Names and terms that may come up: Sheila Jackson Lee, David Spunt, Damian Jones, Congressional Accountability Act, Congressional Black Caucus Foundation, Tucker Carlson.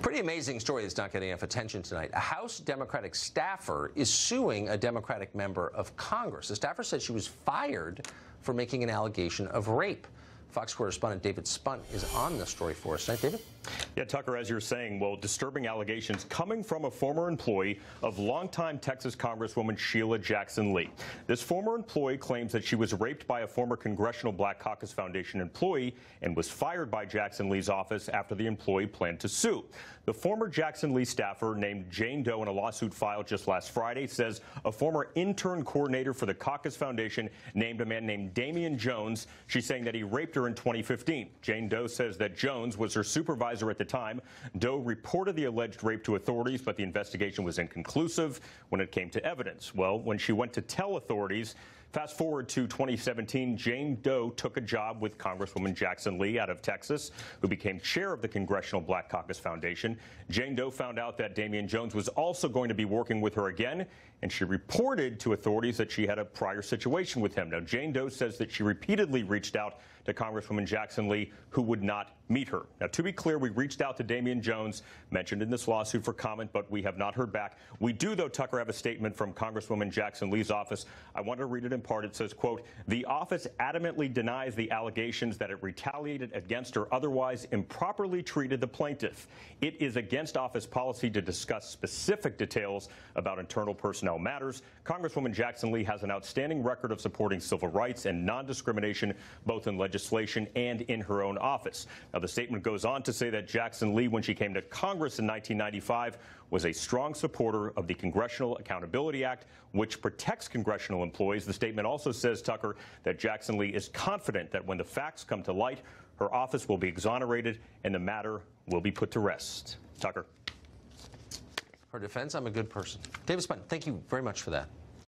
Pretty amazing story that's not getting enough attention tonight. A House Democratic staffer is suing a Democratic member of Congress. The staffer said she was fired for making an allegation of rape. Fox correspondent David Spunt is on this story for us tonight. David? Yeah, Tucker, as you're saying, well, disturbing allegations coming from a former employee of longtime Texas Congresswoman Sheila Jackson Lee. This former employee claims that she was raped by a former Congressional Black Caucus Foundation employee and was fired by Jackson Lee's office after the employee planned to sue. The former Jackson Lee staffer, named Jane Doe in a lawsuit filed just last Friday, says a former intern coordinator for the Caucus Foundation named a man named Damian Jones. She's saying that he raped her in 2015. Jane Doe says that Jones was her supervisor at the time. Doe reported the alleged rape to authorities, but the investigation was inconclusive when it came to evidence. Well, when she went to tell authorities, fast forward to 2017, Jane Doe took a job with Congresswoman Jackson Lee out of Texas, who became chair of the Congressional Black Caucus Foundation. Jane Doe found out that Damian Jones was also going to be working with her again, and she reported to authorities that she had a prior situation with him. Now, Jane Doe says that she repeatedly reached out to Congresswoman Jackson Lee, who would not meet her. Now, to be clear, we reached out to Damian Jones, mentioned in this lawsuit, for comment, but we have not heard back. We do, though, Tucker, have a statement from Congresswoman Jackson Lee's office. I want to read it in part. It says, quote, "The office adamantly denies the allegations that it retaliated against or otherwise improperly treated the plaintiff. It is against office policy to discuss specific details about internal personnel matters. Congresswoman Jackson Lee has an outstanding record of supporting civil rights and non-discrimination, both in legislation and in her own office." Now, the statement goes on to say that Jackson Lee, when she came to Congress in 1995, was a strong supporter of the Congressional Accountability Act, which protects congressional employees. The statement also says, Tucker, that Jackson Lee is confident that when the facts come to light, her office will be exonerated and the matter will be put to rest. Tucker. Her defense, I'm a good person. David Spunt, thank you very much for that.